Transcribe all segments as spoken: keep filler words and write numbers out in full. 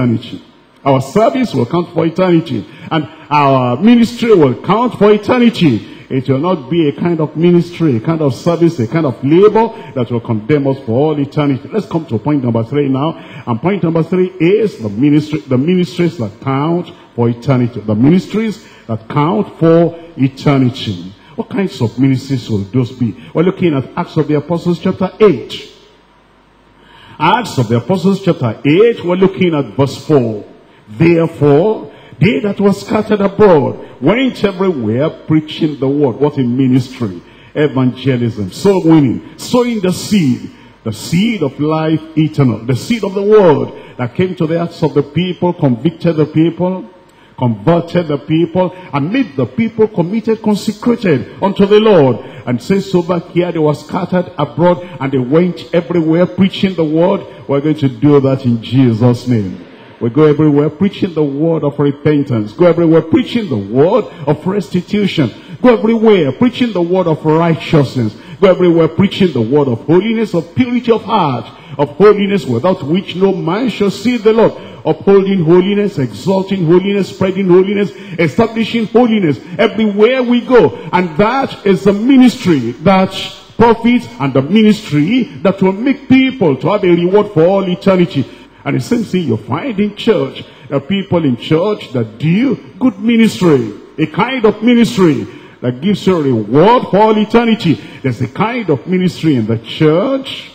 eternity. Our service will count for eternity, and our ministry will count for eternity. It will not be a kind of ministry, a kind of service, a kind of labor that will condemn us for all eternity. Let's come to point number three now. And point number three is the ministry, the ministries that count for eternity. The ministries that count for eternity. What kinds of ministries will those be? We're looking at Acts of the Apostles chapter eight. Acts of the Apostles chapter eight, we're looking at verse four. Therefore, they that were scattered abroad went everywhere preaching the word. What in ministry? Evangelism, soul winning, sowing the seed, the seed of life eternal, the seed of the word that came to the hearts of the people, convicted the people, converted the people, and made the people committed, consecrated unto the Lord. And since over here they were scattered abroad and they went everywhere preaching the word. We're going to do that in Jesus' name. We go everywhere preaching the word of repentance. Go everywhere preaching the word of restitution. Go everywhere preaching the word of righteousness. Go everywhere preaching the word of holiness, of purity of heart, of holiness without which no man shall see the Lord. Upholding holiness, exalting holiness, spreading holiness, establishing holiness everywhere we go. And that is the ministry that profits and the ministry that will make people to have a reward for all eternity. And the same thing you find in church. There are people in church that do good ministry, a kind of ministry that gives you a reward for all eternity. There's a kind of ministry in the church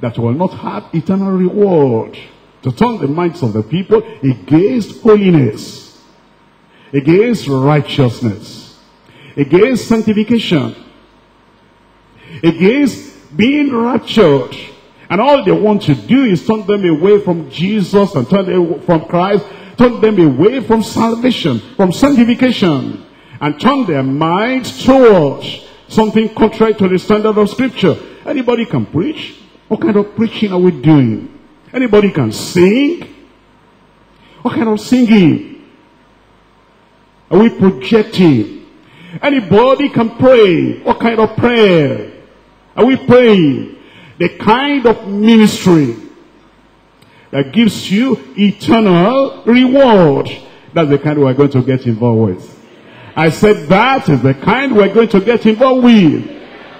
that will not have eternal reward, to turn the minds of the people against holiness, against righteousness, against sanctification, against being raptured. And all they want to do is turn them away from Jesus and turn them from Christ, turn them away from salvation, from sanctification, and turn their minds towards something contrary to the standard of Scripture. Anybody can preach. What kind of preaching are we doing? Anybody can sing? What kind of singing are we projecting? Anybody can pray? What kind of prayer are we praying? The kind of ministry that gives you eternal reward, that's the kind we're going to get involved with. I said that is the kind we're going to get involved with.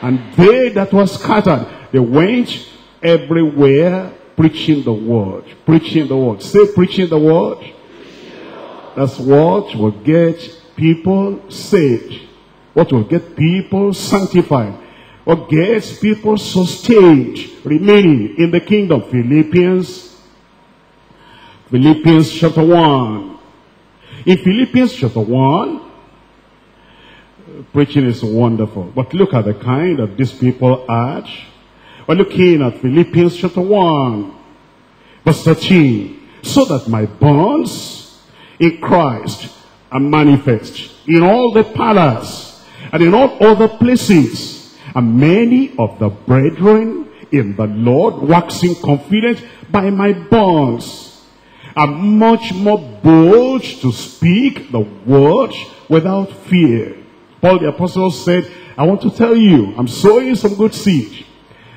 And they that were scattered, they went everywhere preaching the word, preaching the word. Say preaching the word. Preaching the word. That's what will get people saved. What will get people sanctified. What gets people sustained, remaining in the kingdom. Philippians. Philippians chapter one. In Philippians chapter one, preaching is wonderful. But look at the kind that these people are. We're looking at Philippians chapter one, verse thirteen. So that my bonds in Christ are manifest in all the palace and in all other places. And many of the brethren in the Lord, waxing confident by my bonds, are much more bold to speak the word without fear. Paul the Apostle said, I want to tell you, I'm sowing some good seed.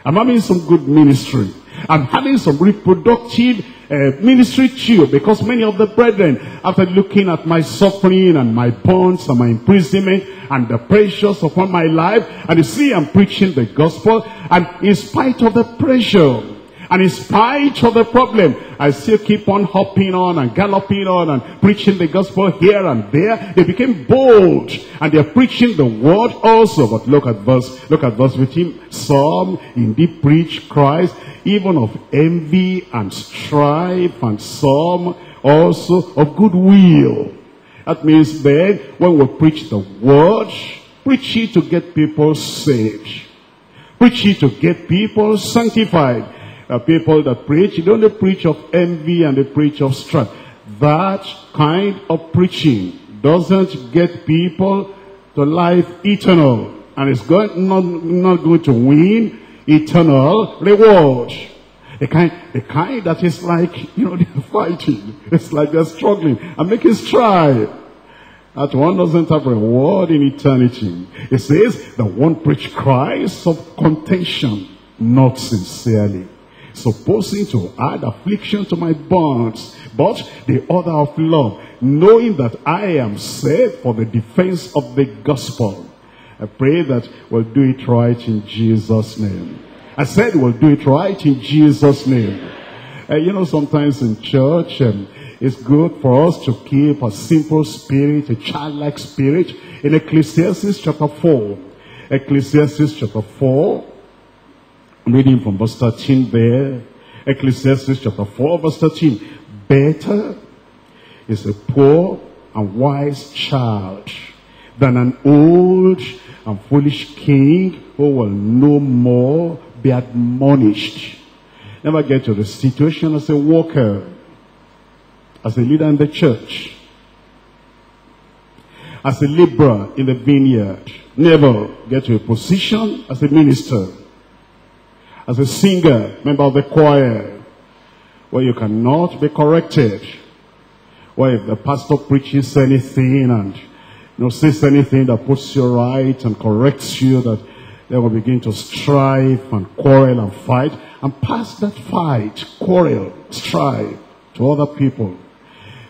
I'm having some good ministry. I'm having some reproductive uh, ministry too, because many of the brethren, after looking at my suffering and my bonds and my imprisonment and the pressures upon my life, and you see I'm preaching the gospel, and in spite of the pressure, and in spite of the problem, I still keep on hopping on and galloping on and preaching the gospel here and there. They became bold and they're preaching the word also. But look at verse, look at verse fifteen. Some indeed preach Christ, even of envy and strife, and some also of goodwill. That means then when we preach the word, preach it to get people saved. Preach it to get people sanctified. Uh, people that preach, they only preach of envy and they preach of strife. That kind of preaching doesn't get people to life eternal. And it's not, not going to win eternal reward. The kind, the kind that is like, you know, they're fighting. It's like they're struggling and making strife. That one doesn't have reward in eternity. It says, the one preach Christ of contention, not sincerely. supposing to add affliction to my bonds, but the order of love, knowing that I am saved for the defense of the gospel. I pray that we'll do it right in Jesus' name. I said we'll do it right in Jesus' name. Uh, you know, sometimes in church, um, it's good for us to keep a simple spirit, a childlike spirit. In Ecclesiastes chapter four, Ecclesiastes chapter four, I'm reading from verse thirteen there. Ecclesiastes chapter four, verse thirteen. Better is a poor and wise child than an old and foolish king who will no more be admonished. Never get to the situation as a worker, as a leader in the church, as a laborer in the vineyard. Never get to a position as a minister, as a singer, member of the choir, where you cannot be corrected. Where if the pastor preaches anything and you know, says anything that puts you right and corrects you, that they will begin to strive and quarrel and fight. And pass that fight, quarrel, strive to other people.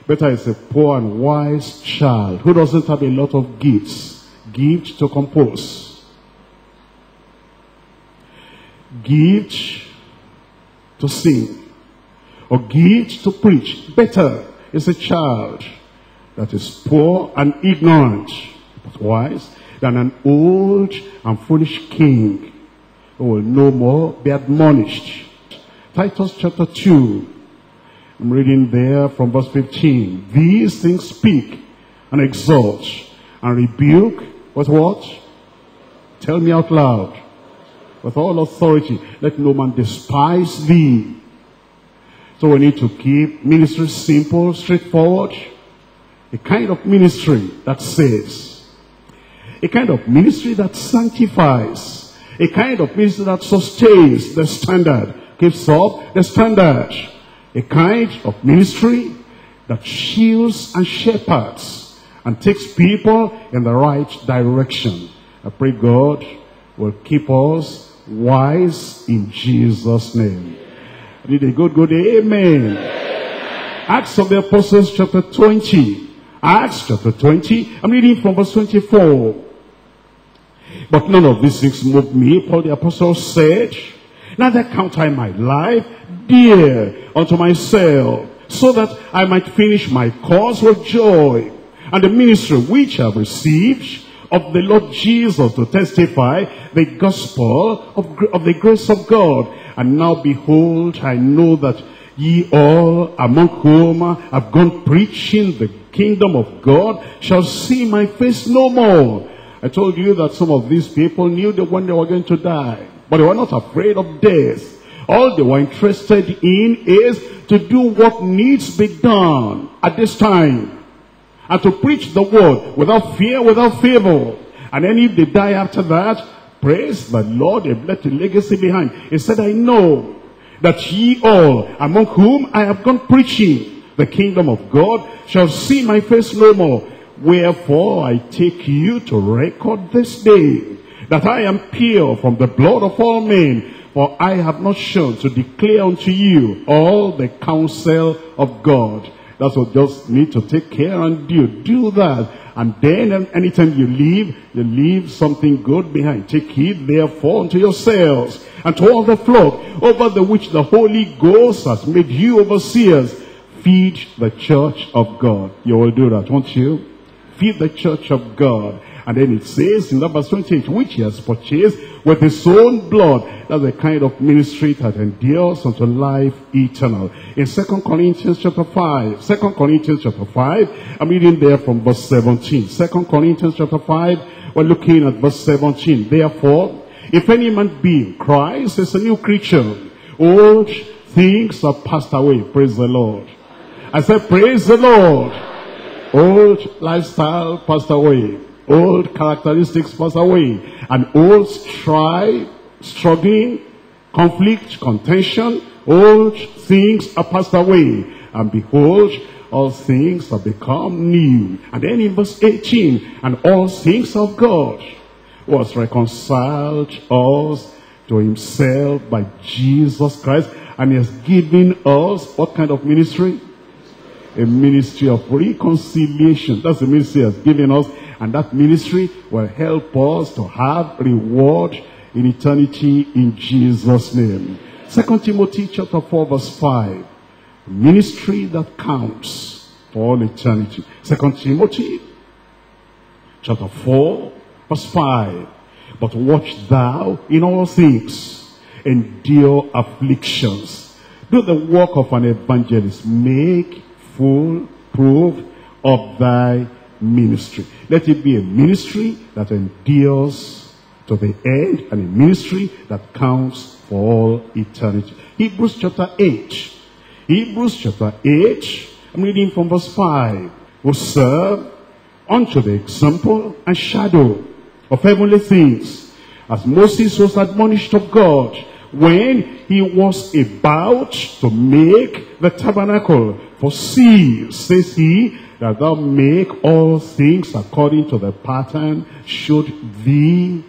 Better is a poor and wise child who doesn't have a lot of gifts. Gift to compose. Gift to sing. Or gift to preach. Better is a child that is poor and ignorant, but wise, than an old and foolish king who will no more be admonished. Titus chapter two, I'm reading there from verse fifteen. These things speak and exhort and rebuke with what? Tell me out loud. With all authority, let no man despise thee. So we need to keep ministry simple, straightforward. A kind of ministry that saves. A kind of ministry that sanctifies. A kind of ministry that sustains the standard, keeps up the standard. A kind of ministry that shields and shepherds and takes people in the right direction. I pray God will keep us wise in Jesus' name. I need a good, good amen. Acts of the Apostles chapter twenty. Acts chapter twenty, I'm reading from verse twenty-four. But none of these things moved me, Paul the Apostle said, neither count I my life dear unto myself, so that I might finish my course with joy, and the ministry which I have received of the Lord Jesus to testify the gospel of, of the grace of God. And now behold, I know that ye all among whom have gone preaching the kingdom of God shall see my face no more. I told you that some of these people knew that when they were going to die, but they were not afraid of death. All they were interested in is to do what needs be done at this time, and to preach the word without fear, without favor. And then if they die after that, praise the Lord, they've left a legacy behind. He said, I know that ye all among whom I have gone preaching the kingdom of God shall see my face no more. Wherefore I take you to record this day that I am pure from the blood of all men, for I have not shown to declare unto you all the counsel of God. That's what you just need to take care and do. Do that. And then anytime you leave, you leave something good behind. Take heed therefore unto yourselves and to all the flock, over the which the Holy Ghost has made you overseers. Feed the church of God. You will do that, won't you? Feed the church of God. And then it says in verse twenty-eight, which he has purchased with his own blood. That's the kind of ministry that endures unto life eternal. In Second Corinthians chapter five, Second Corinthians chapter five, I'm reading there from verse seventeen. Second Corinthians chapter five, we're looking at verse seventeen. Therefore, if any man be in Christ, is a new creature. Old things are passed away. Praise the Lord. I said, praise the Lord. Amen. Old lifestyle passed away. Old characteristics passed away. And old strife, struggling, conflict, contention, old things are passed away. And behold, all things have become new. And then in verse eighteen, and all things of God was reconciled us to himself by Jesus Christ And he has given us what kind of ministry? A ministry of reconciliation. That's the ministry he has given us. And that ministry will help us to have reward in eternity in Jesus' name. Second Timothy chapter four verse five. Ministry that counts for all eternity. Second Timothy chapter four verse five. But watch thou in all things, endure afflictions, do the work of an evangelist, make full proof of thy ministry. Let it be a ministry that endures to the end, and a ministry that counts for all eternity. Hebrews chapter eight. Hebrews chapter eight, I'm reading from verse five. Who serve unto the example and shadow of heavenly things, as Moses was admonished of God, when he was about to make the tabernacle. For see, says he, that thou make all things according to the pattern showed thee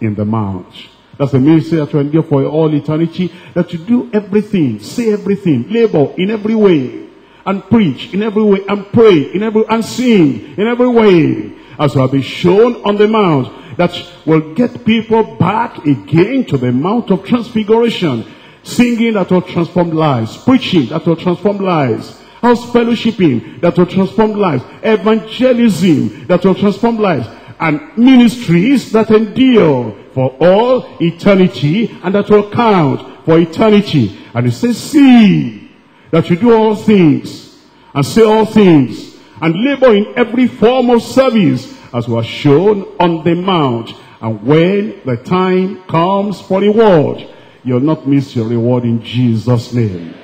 in the mount. That's the ministry that you endure for all eternity, that you do everything, say everything, labor in every way, and preach in every way, and pray in every, and sing in every way, as will be shown on the mount, that will get people back again to the mount of transfiguration. Singing that will transform lives, preaching that will transform lives, house fellowshipping that will transform lives, evangelism that will transform lives, and ministries that endure for all eternity and that will count for eternity. And it says, see that you do all things and say all things, and labor in every form of service, as was shown on the mount. And when the time comes for reward, you'll not miss your reward in Jesus' name.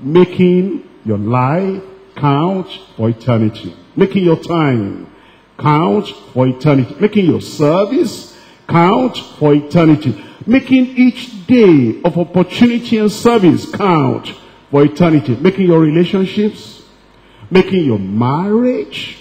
Making your life count for eternity. Making your time count for eternity. Making your service count for eternity. Making each day of opportunity and service count for eternity. Making your relationships, making your marriage,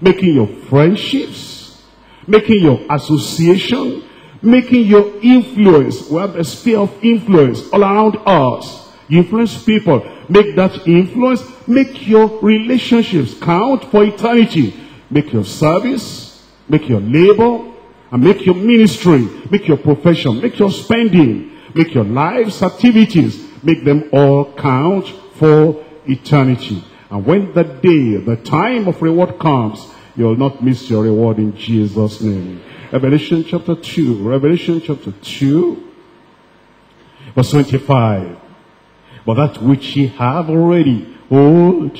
making your friendships, making your association, making your influence. We have a sphere of influence all around us. You influence people. Make that influence, make your relationships count for eternity. Make your service, make your labor, and make your ministry, make your profession, make your spending, make your life's activities, make them all count for eternity. And when the day, the time of reward comes, you'll not miss your reward in Jesus' name. Revelation chapter two. Revelation chapter two, verse twenty-five. But that which ye have already, hold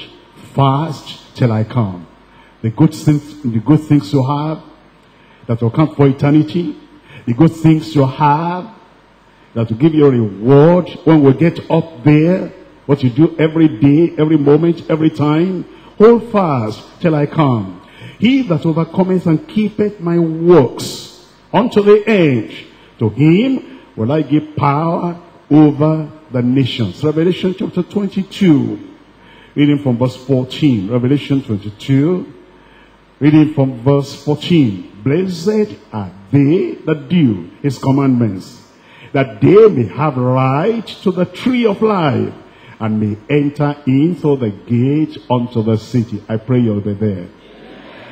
fast till I come. The good things, the good things you have, that will count for eternity. The good things you have, that will give you a reward when we get up there. What you do every day, every moment, every time. Hold fast till I come. He that overcometh and keepeth my works unto the end, to him will I give power over the nations. Revelation chapter twenty-two. Reading from verse fourteen. Revelation twenty-two. Reading from verse fourteen. Blessed are they that do his commandments, that they may have right to the tree of life, and may enter in through the gate unto the city. I pray you'll be there. Amen.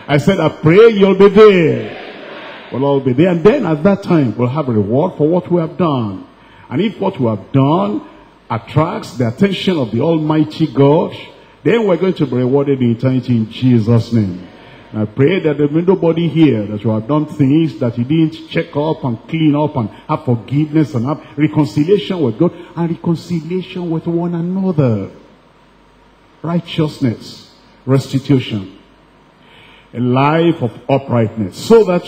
I said, I pray you'll be there. Amen. We'll all be there. And then at that time, we'll have a reward for what we have done. And if what we have done attracts the attention of the Almighty God, then we're going to be rewarded in eternity in Jesus' name. And I pray that there will be nobody here that will have done things that he didn't check up and clean up and have forgiveness and have reconciliation with God and reconciliation with one another. Righteousness, restitution, a life of uprightness, so that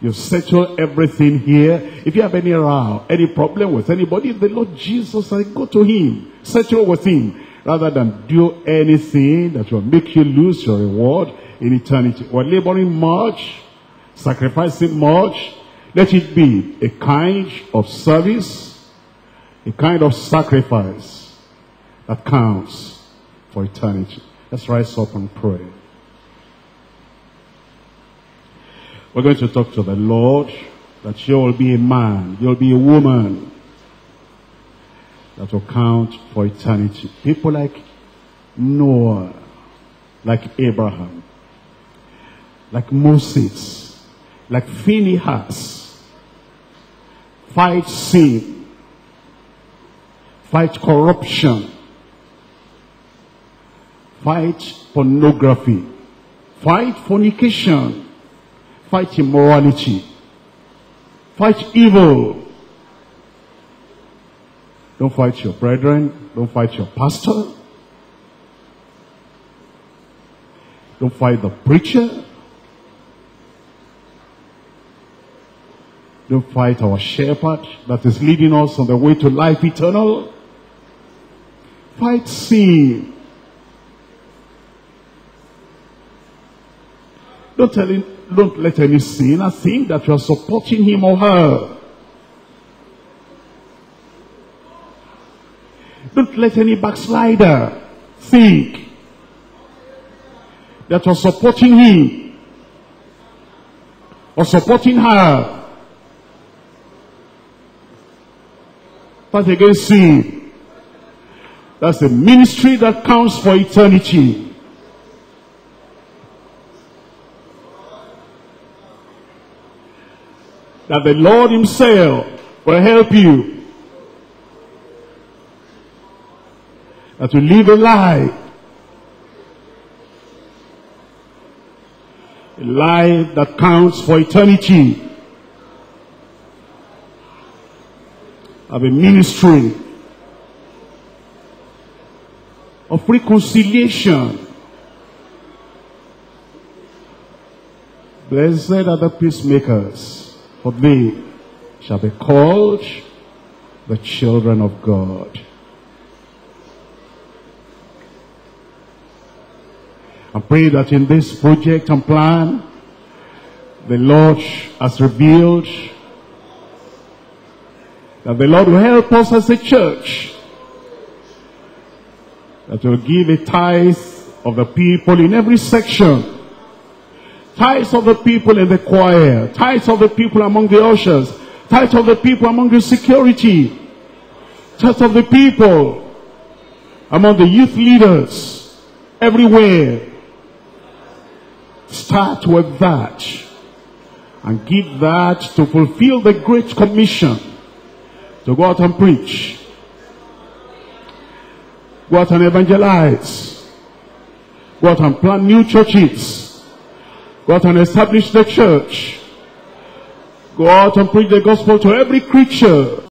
you settle everything here. If you have any row, any problem with anybody, the Lord Jesus, I go to him, settle with him, rather than do anything that will make you lose your reward in eternity. We're laboring much, sacrificing much. Let it be a kind of service, a kind of sacrifice that counts for eternity. Let's rise up and pray. We're going to talk to the Lord, that you'll be a man, you'll be a woman, that will count for eternity. People like Noah, like Abraham, like Moses, like Phinehas. Fight sin, fight corruption, fight pornography, fight fornication, fight immorality, fight evil. Don't fight your brethren, don't fight your pastor, don't fight the preacher, don't fight our shepherd that is leading us on the way to life eternal. Fight sin. Don't, tell him, don't let any sinner think that you are supporting him or her. Don't let any backslider think that you are supporting him or supporting her. Fight against sin. That's the ministry that counts for eternity. That the Lord himself will help you. That you live a life. A life that counts for eternity. Have a ministry of reconciliation. Blessed are the peacemakers, for they shall be called the children of God. I pray that in this project and plan, the Lord has revealed that the Lord will help us as a church, that will give a tithe of the people in every section, tithes of the people in the choir, tithes of the people among the ushers, tithes of the people among the security, tithes of the people among the youth leaders, everywhere. Start with that and give that to fulfill the Great Commission to go out and preach, go out and evangelize, go out and plant new churches, go out and establish the church. Go out and preach the gospel to every creature.